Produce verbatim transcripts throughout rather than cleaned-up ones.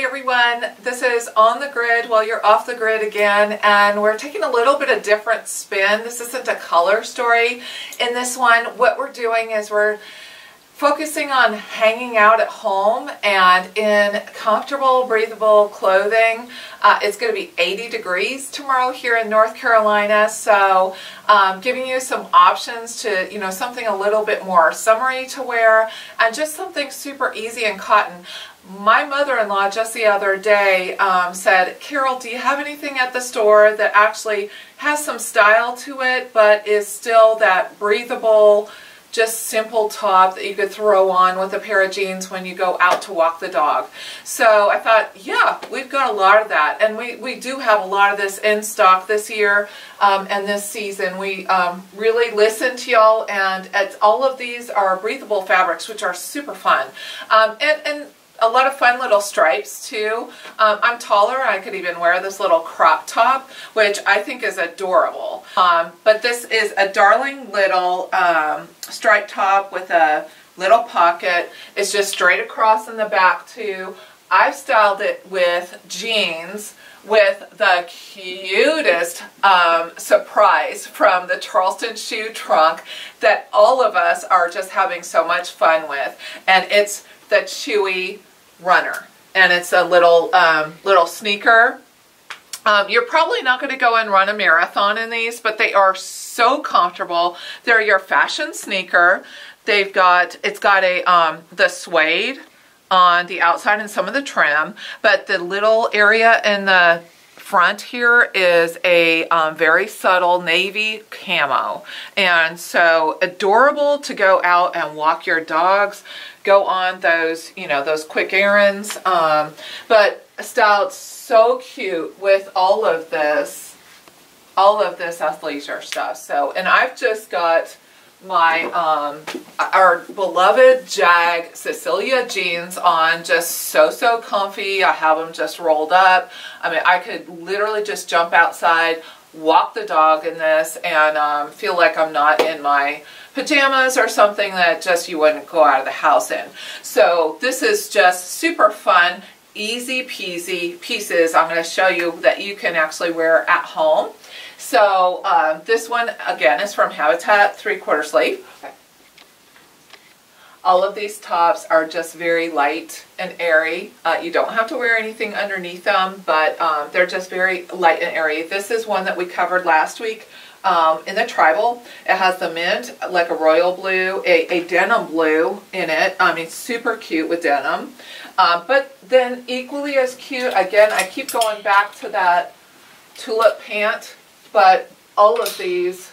Hey everyone, this is On The Grid while you're off the grid again, and we're taking a little bit of different spin. This isn't a color story. In this one, what we're doing is we're focusing on hanging out at home and in comfortable, breathable clothing. Uh, it's going to be eighty degrees tomorrow here in North Carolina, so um, giving you some options to, you know, something a little bit more summery to wear and just something super easy and cotton. My mother-in-law just the other day um, said, "Carol, do you have anything at the store that actually has some style to it but is still that breathable, just simple top that you could throw on with a pair of jeans when you go out to walk the dog?" So I thought, yeah, we've got a lot of that, and we, we do have a lot of this in stock this year um, and this season. We um, really listen to y'all, and it's, all of these are breathable fabrics, which are super fun. Um, and, and a lot of fun little stripes too. Um, I'm taller. I could even wear this little crop top, which I think is adorable. Um, but this is a darling little um, striped top with a little pocket. It's just straight across in the back too. I've styled it with jeans with the cutest um, surprise from the Charleston shoe trunk that all of us are just having so much fun with. And it's the Chewy Runner, and it's a little um, little sneaker. Um, you're probably not going to go and run a marathon in these, but they are so comfortable. They're your fashion sneaker. They've got it's got a um, the suede on the outside and some of the trim, but the little area in the front here is a um, very subtle navy camo, and so adorable to go out and walk your dogs, go on those, you know, those quick errands, um, but styled so cute with all of this, all of this athleisure stuff. So, and I've just got my um our beloved Jag Cecilia jeans on, just so so comfy. I have them just rolled up. I mean, I could literally just jump outside, walk the dog in this, and um, feel like I'm not in my pajamas or something that just you wouldn't go out of the house in. So this is just super fun, easy peasy pieces I'm going to show you that you can actually wear at home. So um, this one again is from Habitat, three-quarter sleeve. Okay. All of these tops are just very light and airy. Uh, you don't have to wear anything underneath them, but um, they're just very light and airy. This is one that we covered last week um, in the Tribal. It has the mint, like a royal blue, a, a denim blue in it. I mean, super cute with denim. Um, but then equally as cute, again, I keep going back to that tulip pant, but all of these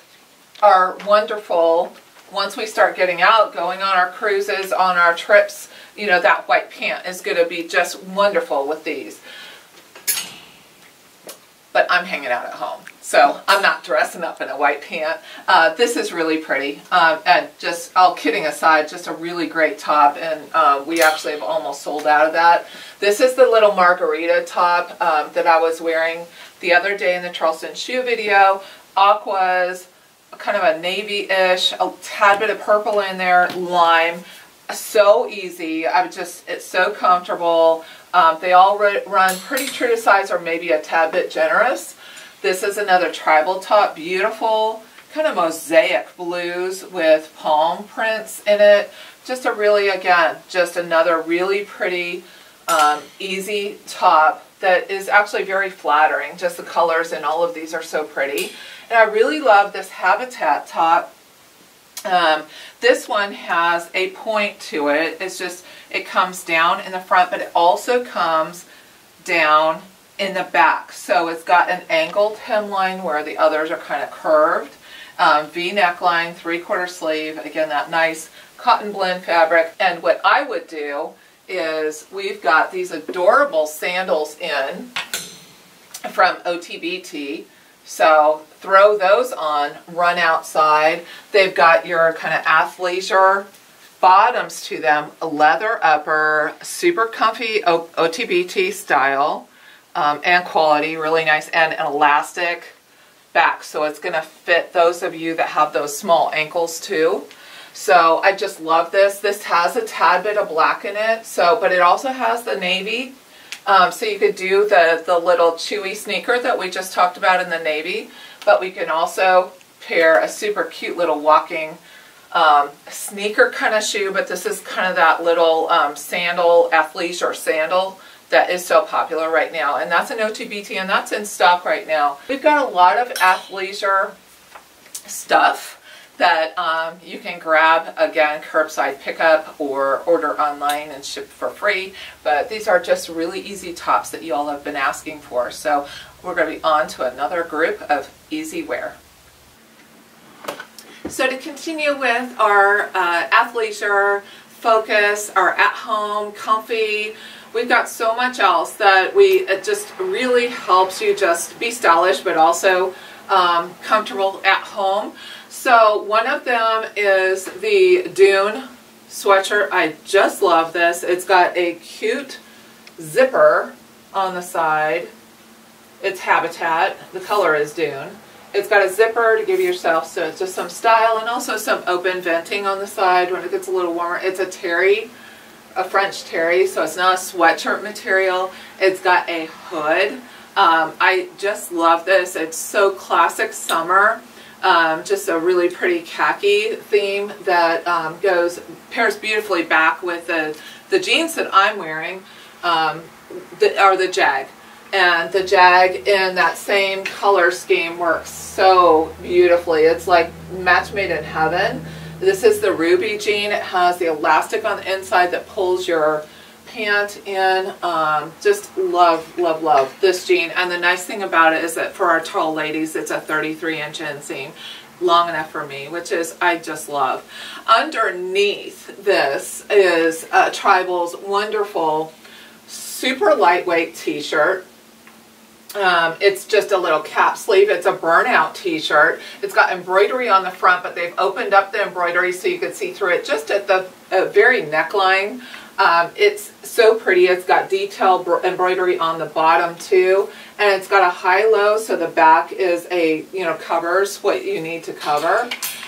are wonderful. Once we start getting out, going on our cruises, on our trips, you know, that white pant is going to be just wonderful with these. But I'm hanging out at home, so I'm not dressing up in a white pant. Uh, this is really pretty. Um, and just, all kidding aside, just a really great top, and uh, we actually have almost sold out of that. This is the little margarita top um, that I was wearing the other day in the Charleston shoe video. Aquas, kind of a navy-ish, a tad bit of purple in there, lime. So easy. I just, it's so comfortable. Um, they all run pretty true to size, or maybe a tad bit generous. This is another Tribal top, beautiful, kind of mosaic blues with palm prints in it. Just a really, again, just another really pretty, um, easy top that is actually very flattering. Just the colors in all of these are so pretty. And I really love this Habitat top. Um, this one has a point to it. It's just, it comes down in the front, but it also comes down in the back. So it's got an angled hemline where the others are kind of curved. Um, V neckline, three-quarter sleeve. Again, that nice cotton blend fabric. And what I would do is, we've got these adorable sandals in from O T B T. So throw those on, run outside. They've got your kind of athleisure bottoms to them, a leather upper, super comfy O T B T style um, and quality, really nice, and an elastic back. So it's going to fit those of you that have those small ankles too. So I just love this. This has a tad bit of black in it, so, but it also has the navy Um, so you could do the, the little chewy sneaker that we just talked about in the navy, but we can also pair a super cute little walking um, sneaker kind of shoe, but this is kind of that little um, sandal, athleisure sandal that is so popular right now. And that's an O T B T and that's in stock right now. We've got a lot of athleisure stuff that um, you can grab, again, curbside pickup or order online and ship for free. But these are just really easy tops that you all have been asking for. So we're going to be on to another group of easy wear. So to continue with our uh, athleisure focus, our at-home, comfy, we've got so much else that we, it just really helps you just be stylish but also um, comfortable at home. So one of them is the Dune sweatshirt. I just love this. It's got a cute zipper on the side. It's Habitat. The color is Dune. It's got a zipper to give yourself, so it's just some style and also some open venting on the side when it gets a little warmer. It's a terry, a French terry, so it's not a sweatshirt material. It's got a hood. Um, I just love this. It's so classic summer. Um, just a really pretty khaki theme that um, goes pairs beautifully back with the, the jeans that I'm wearing um, the, are the Jag, and the Jag in that same color scheme works so beautifully. It's like match made in heaven. This is the Ruby jean. It has the elastic on the inside that pulls your pant in. Um, just love, love, love this jean. And the nice thing about it is that for our tall ladies, it's a thirty-three inch inseam, long enough for me, which is, I just love. Underneath this is uh, Tribal's wonderful, super lightweight t-shirt. Um, it's just a little cap sleeve. It's a burnout t-shirt. It's got embroidery on the front, but they've opened up the embroidery so you can see through it just at the uh, very neckline. Um, it's so pretty. It's got detailed embroidery on the bottom too, and it's got a high-low, so the back is a, you know, covers what you need to cover.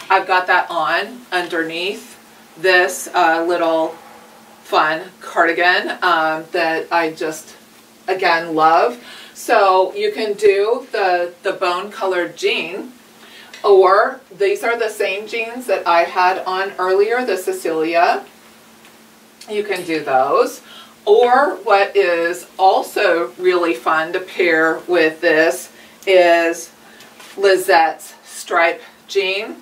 I've got that on underneath this uh, little fun cardigan um, that I just, again, love. So you can do the, the bone-colored jean, or these are the same jeans that I had on earlier, the Cecilia. You can do those, or what is also really fun to pair with this is Lisette's stripe jean.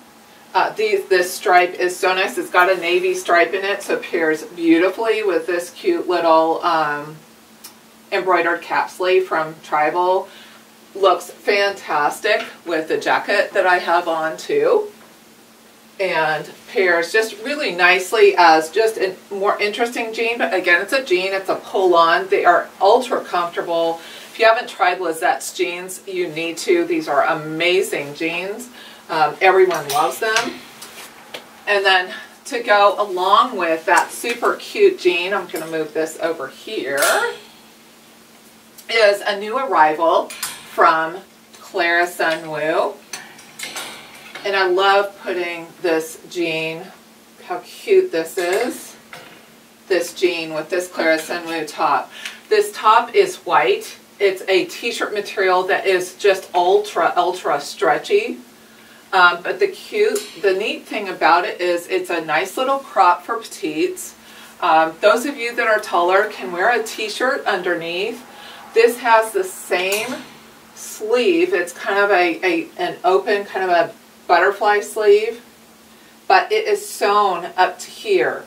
Uh, these, this stripe is so nice. It's got a navy stripe in it, so it pairs beautifully with this cute little um, embroidered cap sleeve from Tribal. Looks fantastic with the jacket that I have on too, and pairs just really nicely as just a more interesting jean. But again, it's a jean, it's a pull-on. They are ultra comfortable. If you haven't tried Lisette's jeans, you need to. These are amazing jeans. Um, everyone loves them. And then to go along with that super cute jean, I'm going to move this over here, is a new arrival from Clara Sunwoo. And I love putting this jean, how cute this is, this jean with this Clara Sunwoo top. This top is white. It's a t-shirt material that is just ultra, ultra stretchy. Um, but the cute, the neat thing about it is it's a nice little crop for petites. Um, those of you that are taller can wear a t-shirt underneath. This has the same sleeve. It's kind of a, a an open, kind of a butterfly sleeve, but it is sewn up to here,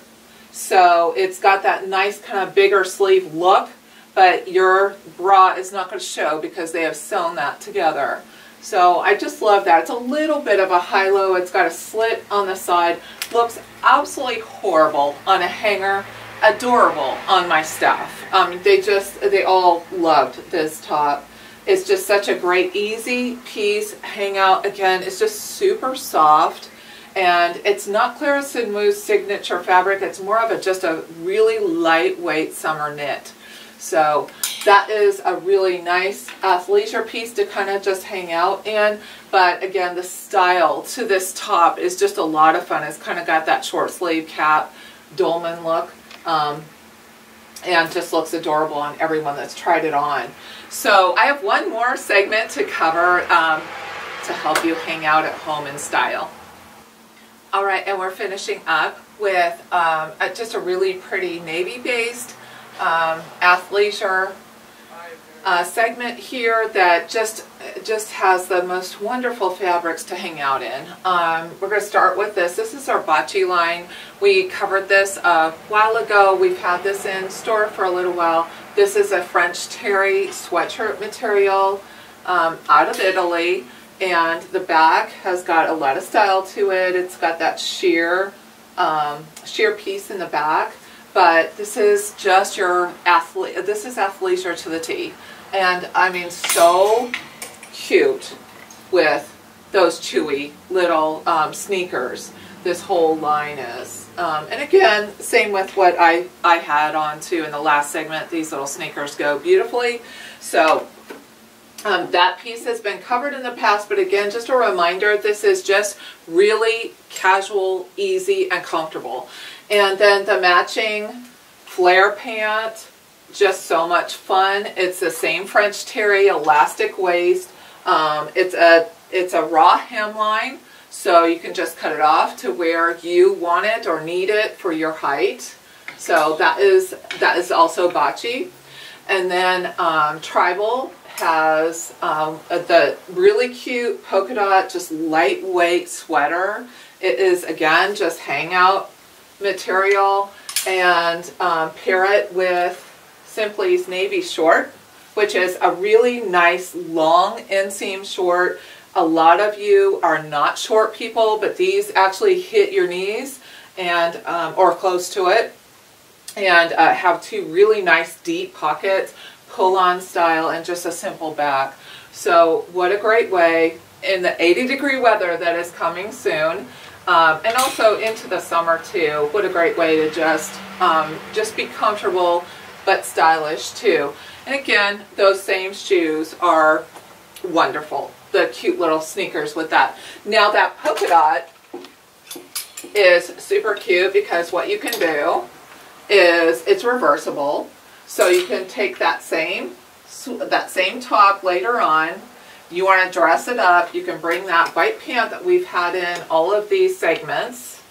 so it's got that nice kind of bigger sleeve look, but your bra is not going to show because they have sewn that together. So I just love that. It's a little bit of a high-low. It's got a slit on the side. Looks absolutely horrible on a hanger, adorable on my staff. Um, they just, they all loved this top. It's just such a great, easy piece, hangout. Again, it's just super soft, and it's not Clara Sunwoo's signature fabric. It's more of a just a really lightweight summer knit. So that is a really nice athleisure piece to kind of just hang out in. But again, the style to this top is just a lot of fun. It's kind of got that short sleeve cap, dolman look. Um, and just looks adorable on everyone that's tried it on. So I have one more segment to cover um, to help you hang out at home in style. All right, and we're finishing up with um, a, just a really pretty navy-based um, athleisure uh, segment here that just just has the most wonderful fabrics to hang out in. Um, we're going to start with this. This is our Boccé line. We covered this a while ago. We've had this in store for a little while. This is a French terry sweatshirt material um, out of Italy, and the back has got a lot of style to it. It's got that sheer um, sheer piece in the back, but this is just your athlete. This is athleisure to the T, and I mean so cute with those chewy little um, sneakers. This whole line is, um, and again, same with what I I had on too in the last segment. These little sneakers go beautifully. So um, that piece has been covered in the past, but again, just a reminder: this is just really casual, easy, and comfortable. And then the matching flare pant, just so much fun. It's the same French terry, elastic waist. Um, it's a it's a raw hemline. So you can just cut it off to where you want it or need it for your height. So that is that is also Boccé. And then um, Tribal has um, the really cute polka dot, just lightweight sweater. It is, again, just hangout material, and um, pair it with Simply's navy short, which is a really nice long inseam short. A lot of you are not short people, but these actually hit your knees and um, or close to it, and uh, have two really nice deep pockets, pull-on style, and just a simple back. So what a great way in the eighty degree weather that is coming soon, um, and also into the summer too. What a great way to just um, just be comfortable but stylish too. And again, those same shoes are wonderful. The cute little sneakers with that. Now that polka dot is super cute because what you can do is it's reversible, so you can take that same that same top later on. You want to dress it up. You can bring that white pant that we've had in all of these segments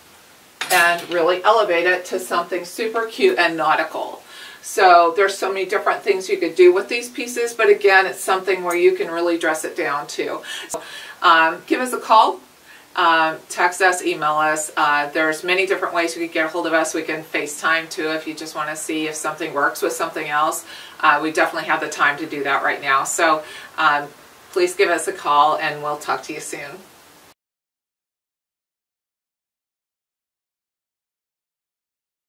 and really elevate it to something super cute and nautical. So there's so many different things you could do with these pieces, but again, it's something where you can really dress it down too. So, um, give us a call, um, text us, email us. Uh, there's many different ways you could get a hold of us. We can FaceTime too if you just want to see if something works with something else. Uh, we definitely have the time to do that right now. So um, please give us a call, and we'll talk to you soon.